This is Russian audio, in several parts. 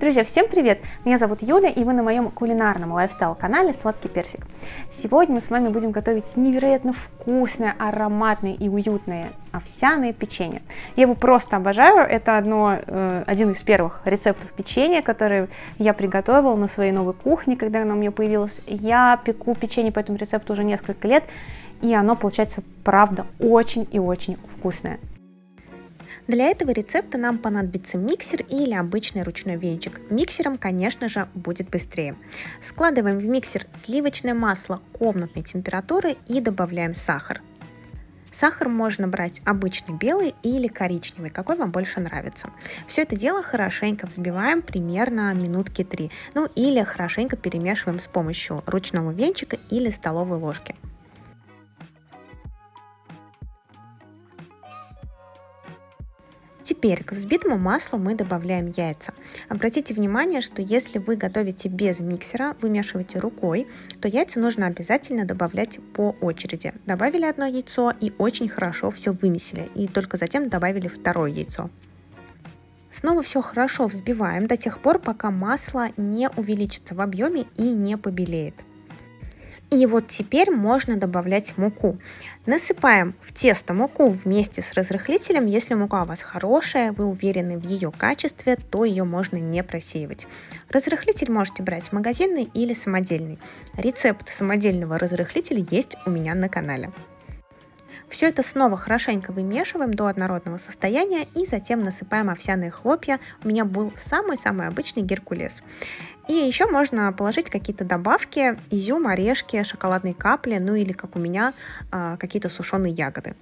Друзья, всем привет! Меня зовут Юля, и вы на моем кулинарном лайфстайл-канале «Сладкий персик». Сегодня мы с вами будем готовить невероятно вкусное, ароматное и уютное овсяное печенье. Я его просто обожаю, это один из первых рецептов печенья, которые я приготовила на своей новой кухне, когда она у меня появилась. Я пеку печенье по этому рецепту уже несколько лет, и оно получается, правда, очень и очень вкусное. Для этого рецепта нам понадобится миксер или обычный ручной венчик. Миксером, конечно же, будет быстрее. Складываем в миксер сливочное масло комнатной температуры и добавляем сахар. Сахар можно брать обычный белый или коричневый, какой вам больше нравится. Все это дело хорошенько взбиваем примерно минутки 3, или хорошенько перемешиваем с помощью ручного венчика или столовой ложки. Теперь к взбитому маслу мы добавляем яйца. Обратите внимание, что если вы готовите без миксера, вымешиваете рукой, то яйца нужно обязательно добавлять по очереди. Добавили одно яйцо и очень хорошо все вымесили, и только затем добавили второе яйцо. Снова все хорошо взбиваем до тех пор, пока масло не увеличится в объеме и не побелеет. И вот теперь можно добавлять муку. Насыпаем в тесто муку вместе с разрыхлителем. Если мука у вас хорошая, вы уверены в ее качестве, то ее можно не просеивать. Разрыхлитель можете брать магазинный или самодельный. Рецепт самодельного разрыхлителя есть у меня на канале. Все это снова хорошенько вымешиваем до однородного состояния и затем насыпаем овсяные хлопья. У меня был самый-самый обычный геркулес. И еще можно положить какие-то добавки, изюм, орешки, шоколадные капли, или, как у меня, какие-то сушеные ягоды.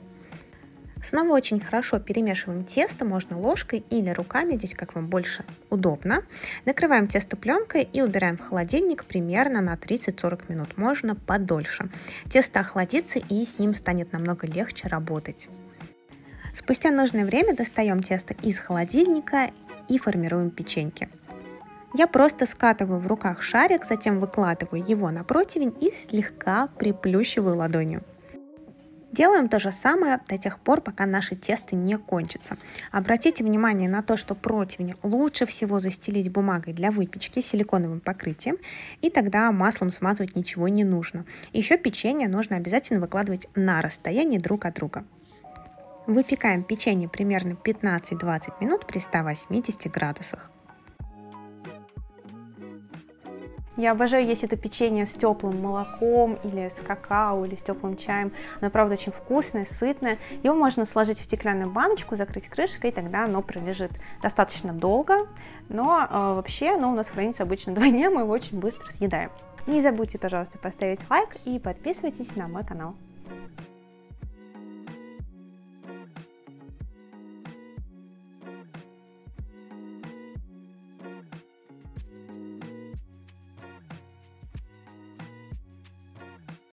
Снова очень хорошо перемешиваем тесто, можно ложкой или руками, здесь как вам больше удобно. Накрываем тесто пленкой и убираем в холодильник примерно на 30-40 минут, можно подольше. Тесто охладится, и с ним станет намного легче работать. Спустя нужное время достаем тесто из холодильника и формируем печеньки. Я просто скатываю в руках шарик, затем выкладываю его на противень и слегка приплющиваю ладонью. Делаем то же самое до тех пор, пока наше тесто не кончится. Обратите внимание на то, что противень лучше всего застелить бумагой для выпечки с силиконовым покрытием, и тогда маслом смазывать ничего не нужно. Еще печенье нужно обязательно выкладывать на расстоянии друг от друга. Выпекаем печенье примерно 15-20 минут при 180 градусах. Я обожаю есть это печенье с теплым молоком, или с какао, или с теплым чаем. Оно, правда, очень вкусное, сытное. Его можно сложить в стеклянную баночку, закрыть крышкой, и тогда оно пролежит достаточно долго. Но вообще оно у нас хранится обычно 2 дня, мы его очень быстро съедаем. Не забудьте, пожалуйста, поставить лайк и подписывайтесь на мой канал.